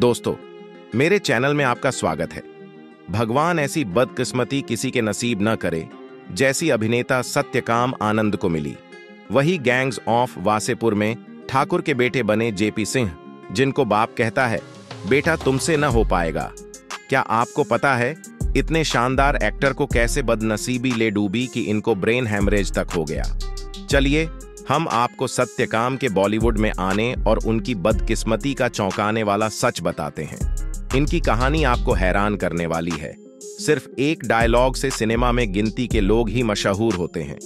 दोस्तों, मेरे चैनल में आपका स्वागत है। भगवान ऐसी बदकिस्मती किसी के नसीब न करे जैसी अभिनेता सत्यकाम आनंद को मिली। वही गैंग्स ऑफ वासेपुर में ठाकुर के बेटे बने जेपी सिंह, जिनको बाप कहता है बेटा तुमसे न हो पाएगा। क्या आपको पता है इतने शानदार एक्टर को कैसे बदनसीबी ले डूबी कि इनको ब्रेन हैमरेज तक हो गया। चलिए हम आपको सत्यकाम के बॉलीवुड में आने और उनकी बदकिस्मती का चौंकाने वाला सच बताते हैं। इनकी कहानी आपको हैरान करने वाली है। सिर्फ एक डायलॉग से सिनेमा में गिनती के लोग ही मशहूर होते हैं।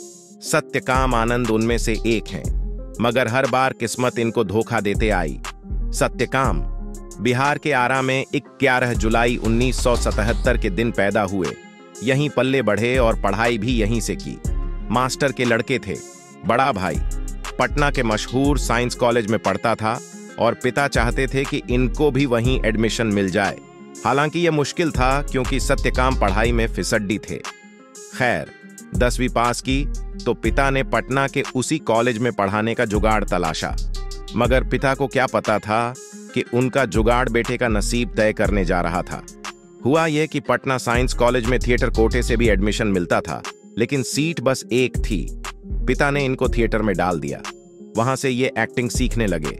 सत्यकाम आनंद उनमें से एक हैं, मगर हर बार किस्मत इनको धोखा देते आई। सत्यकाम बिहार के आरा में 11 जुलाई 1977 के दिन पैदा हुए। यहीं पल्ले बढ़े और पढ़ाई भी यहीं से की। मास्टर के लड़के थे। बड़ा भाई पटना के मशहूर साइंस कॉलेज में पढ़ता था और पिता चाहते थे कि इनको भी वहीं एडमिशन मिल जाए। हालांकि यह मुश्किल था क्योंकि सत्यकाम पढ़ाई में फिसड्डी थे। खैर 10वीं पास की तो पिता ने पटना के उसी कॉलेज में पढ़ाने का जुगाड़ तलाशा, मगर पिता को क्या पता था कि उनका जुगाड़ बेटे का नसीब तय करने जा रहा था। हुआ यह कि पटना साइंस कॉलेज में थिएटर कोटे से भी एडमिशन मिलता था, लेकिन सीट बस एक थी। पिता ने इनको थिएटर में डाल दिया। वहां से ये एक्टिंग सीखने लगे।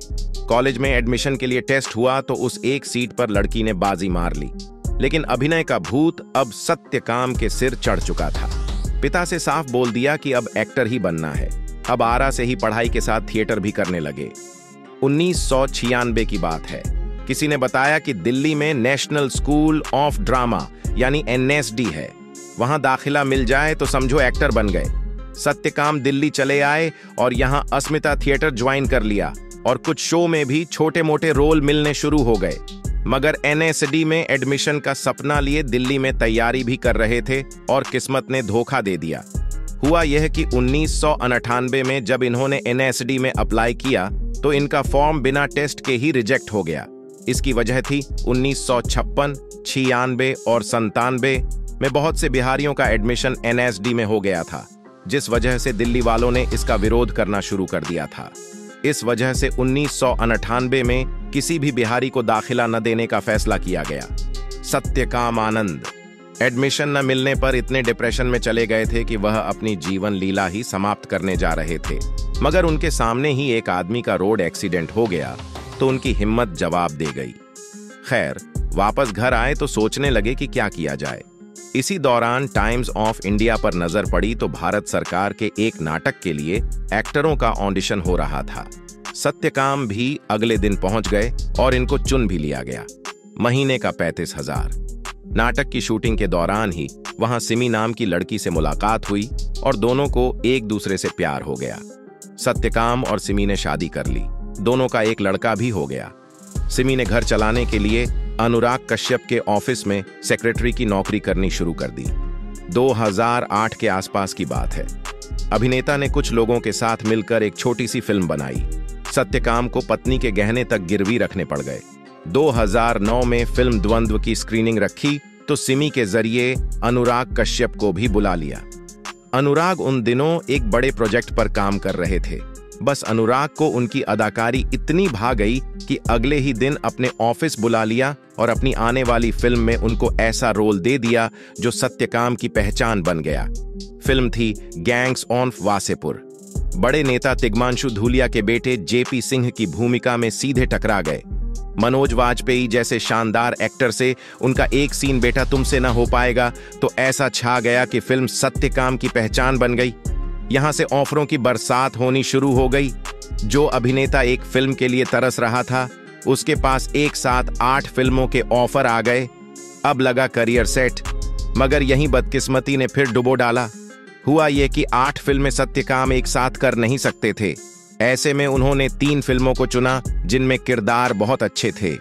कॉलेज में एडमिशन के लिए टेस्ट हुआ तो उस एक सीट पर लड़की ने बाजी मार ली, लेकिन अभिनय का भूत अब सत्यकाम के सिर चढ़ चुका था। पिता से साफ बोल दिया कि अब एक्टर ही बनना है। अब आरा से ही पढ़ाई के साथ थिएटर भी करने लगे। 1996 की बात है। किसी ने बताया कि दिल्ली में नेशनल स्कूल ऑफ ड्रामा यानी NSD है, वहां दाखिला मिल जाए तो समझो एक्टर बन गए। सत्यकाम दिल्ली चले आए और यहाँ अस्मिता थिएटर ज्वाइन कर लिया और कुछ शो में भी छोटे मोटे रोल मिलने शुरू हो गए। मगर NSD में एडमिशन का सपना लिए दिल्ली में तैयारी भी कर रहे थे और किस्मत ने धोखा दे दिया। हुआ यह कि 1998 में जब इन्होंने NSD में अप्लाई किया तो इनका फॉर्म बिना टेस्ट के ही रिजेक्ट हो गया। इसकी वजह थी 1956, 96 और 97 में बहुत से बिहारियों का एडमिशन NSD में हो गया था, जिस वजह से दिल्ली वालों ने इसका विरोध करना शुरू कर दिया था। इस वजह से 1998 में किसी भी बिहारी को दाखिला न देने का फैसला किया गया। सत्यकाम आनंद एडमिशन न मिलने पर इतने डिप्रेशन में चले गए थे कि वह अपनी जीवन लीला ही समाप्त करने जा रहे थे, मगर उनके सामने ही एक आदमी का रोड एक्सीडेंट हो गया तो उनकी हिम्मत जवाब दे गई। खैर वापस घर आए तो सोचने लगे कि क्या किया जाए। इसी दौरान टाइम्स ऑफ इंडिया पर नजर पड़ी तो भारत सरकार के एक नाटक के लिए एक्टरों का ऑडिशन हो रहा था। सत्यकाम भी अगले दिन पहुंच गए और इनको चुन भी लिया गया। महीने का 35,000। नाटक की शूटिंग के दौरान ही वहां सिमी नाम की लड़की से मुलाकात हुई और दोनों को एक दूसरे से प्यार हो गया। सत्यकाम और सिमी ने शादी कर ली। दोनों का एक लड़का भी हो गया। सिमी ने घर चलाने के लिए अनुराग कश्यप के ऑफिस में सेक्रेटरी की नौकरी करनी शुरू कर दी। 2008 के आसपास की बात है। अभिनेता ने कुछ लोगों के साथ मिलकर एक छोटी सी फिल्म बनाई। सत्यकाम को पत्नी के गहने तक गिरवी रखने पड़ गए। 2009 में फिल्म द्वंद्व की स्क्रीनिंग रखी तो सिमी के जरिए अनुराग कश्यप को भी बुला लिया। अनुराग उन दिनों एक बड़े प्रोजेक्ट पर काम कर रहे थे। बस अनुराग को उनकी अदाकारी इतनी भा गई कि अगले ही दिन अपने ऑफिस बुला लिया और अपनी आने वाली फिल्म में उनको ऐसा रोल दे दिया जो सत्यकाम की पहचान बन गया। फिल्म थी गैंग्स ऑफ वासेपुर। बड़े नेता तिग्मांशु धूलिया के बेटे जेपी सिंह की भूमिका में सीधे टकरा गए। मनोज वाजपेयी जैसे शानदार एक्टर से उनका एक सीन बेटा तुमसे न हो पाएगा तो ऐसा छा गया कि फिल्म सत्यकाम की पहचान बन गई। यहां से ऑफरों की बरसात होनी शुरू हो गई। जो अभिनेता एक फिल्म के लिए तरस रहा था उसके पास एक साथ 8 फिल्मों के ऑफर आ गए। अब लगा करियर सेट, मगर यही बदकिस्मती ने फिर डुबो डाला। हुआ यह कि 8 फिल्में सत्यकाम एक साथ कर नहीं सकते थे। ऐसे में उन्होंने 3 फिल्मों को चुना जिनमें किरदार बहुत अच्छे थे।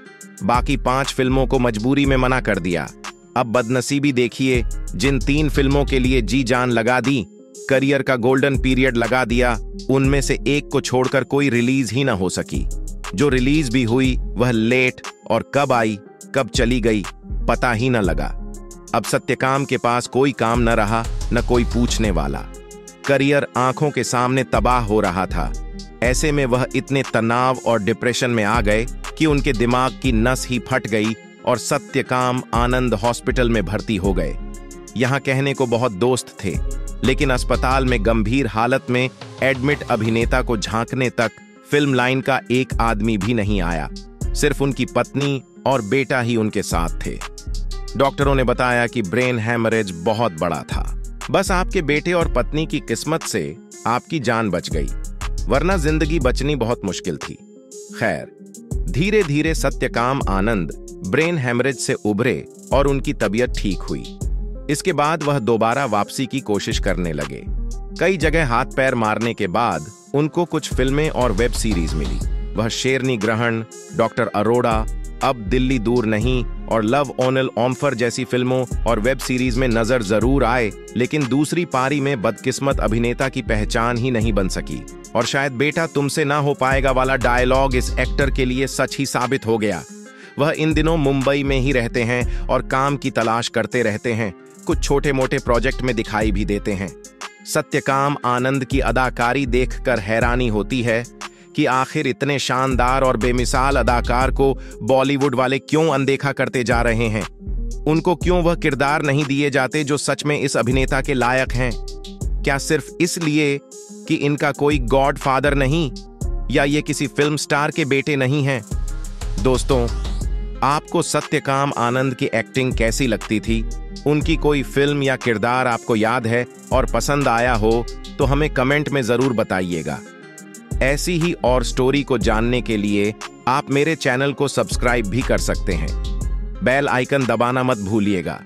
बाकी 5 फिल्मों को मजबूरी में मना कर दिया। अब बदनसीबी देखिए, जिन 3 फिल्मों के लिए जी जान लगा दी, करियर का गोल्डन पीरियड लगा दिया, उनमें से एक को छोड़कर कोई रिलीज ही ना हो सकी। जो रिलीज भी हुई वह लेट और कब आई कब चली गई पता ही ना लगा। अब सत्यकाम के पास कोई काम न रहा, न कोई पूछने वाला। करियर आंखों के सामने तबाह हो रहा था। ऐसे में वह इतने तनाव और डिप्रेशन में आ गए कि उनके दिमाग की नस ही फट गई और सत्यकाम आनंद हॉस्पिटल में भर्ती हो गए। यहाँ कहने को बहुत दोस्त थे, लेकिन अस्पताल में गंभीर हालत में एडमिट अभिनेता को झांकने तक फिल्म लाइन का एक आदमी भी नहीं आया। सिर्फ उनकी पत्नी और बेटा ही उनके साथ थे। डॉक्टरों ने बताया कि ब्रेन हैमरेज बहुत बड़ा था, बस आपके बेटे और पत्नी की किस्मत से आपकी जान बच गई, वरना जिंदगी बचनी बहुत मुश्किल थी। खैर, धीरे धीरे सत्यकाम आनंद ब्रेन हैमरेज से उभरे और उनकी तबीयत ठीक हुई। इसके बाद वह दोबारा वापसी की कोशिश करने लगे। कई जगह हाथ पैर मारने के बाद उनको कुछ फिल्में और वेब सीरीज मिली। वह शेरनी, ग्रहण, डॉक्टर अरोड़ा, अब दिल्ली दूर नहीं और लव ऑनल ऑम्फर जैसी फिल्मों और वेब सीरीज में नजर जरूर आए, लेकिन दूसरी पारी में बदकिस्मत अभिनेता की पहचान ही नहीं बन सकी। और शायद बेटा तुमसे ना हो पाएगा वाला डायलॉग इस एक्टर के लिए सच ही साबित हो गया। वह इन दिनों मुंबई में ही रहते हैं और काम की तलाश करते रहते हैं। कुछ छोटे मोटे प्रोजेक्ट में दिखाई भी देते हैं। सत्यकाम आनंद की अदाकारी देखकर हैरानी होती है कि आखिर इतने शानदार और बेमिसाल अदाकार को बॉलीवुड वाले क्यों अनदेखा करते जा रहे हैं। उनको क्यों वह किरदार नहीं दिए जाते जो सच में इस अभिनेता के लायक हैं? क्या सिर्फ इसलिए कि इनका कोई गॉड फादर नहीं, या ये किसी फिल्म स्टार के बेटे नहीं हैं? दोस्तों, आपको सत्यकाम आनंद की एक्टिंग कैसी लगती थी? उनकी कोई फिल्म या किरदार आपको याद है और पसंद आया हो तो हमें कमेंट में ज़रूर बताइएगा। ऐसी ही और स्टोरी को जानने के लिए आप मेरे चैनल को सब्सक्राइब भी कर सकते हैं। बेल आइकन दबाना मत भूलिएगा।